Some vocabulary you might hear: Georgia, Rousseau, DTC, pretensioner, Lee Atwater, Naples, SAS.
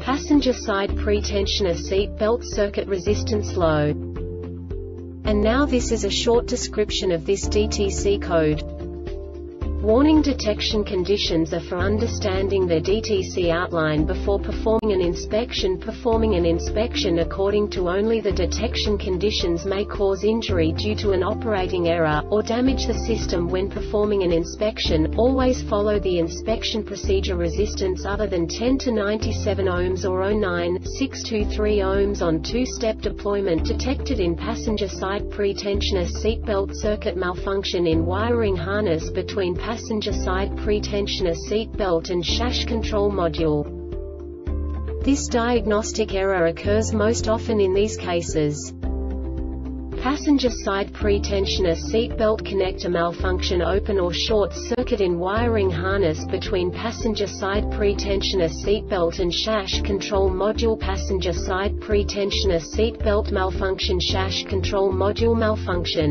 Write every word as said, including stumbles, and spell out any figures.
passenger side pretensioner seat belt circuit resistance low. And now this is a short description of this D T C code. Warning: detection conditions are for understanding the D T C outline before performing an inspection. Performing an inspection according to only the detection conditions may cause injury due to an operating error, or damage the system. When performing an inspection, always follow the inspection procedure. Resistance other than ten to ninety-seven ohms or zero point nine six two three ohms on two-step deployment detected in passenger side pretensioner seatbelt circuit. Malfunction in wiring harness between passenger side pretensioner seat belt and S A S control module. This diagnostic error occurs most often in these cases: passenger side pretensioner seat belt connector malfunction, open or short circuit in wiring harness between passenger side pretensioner seat belt and S A S control module, passenger side pretensioner seat belt malfunction, S A S control module malfunction.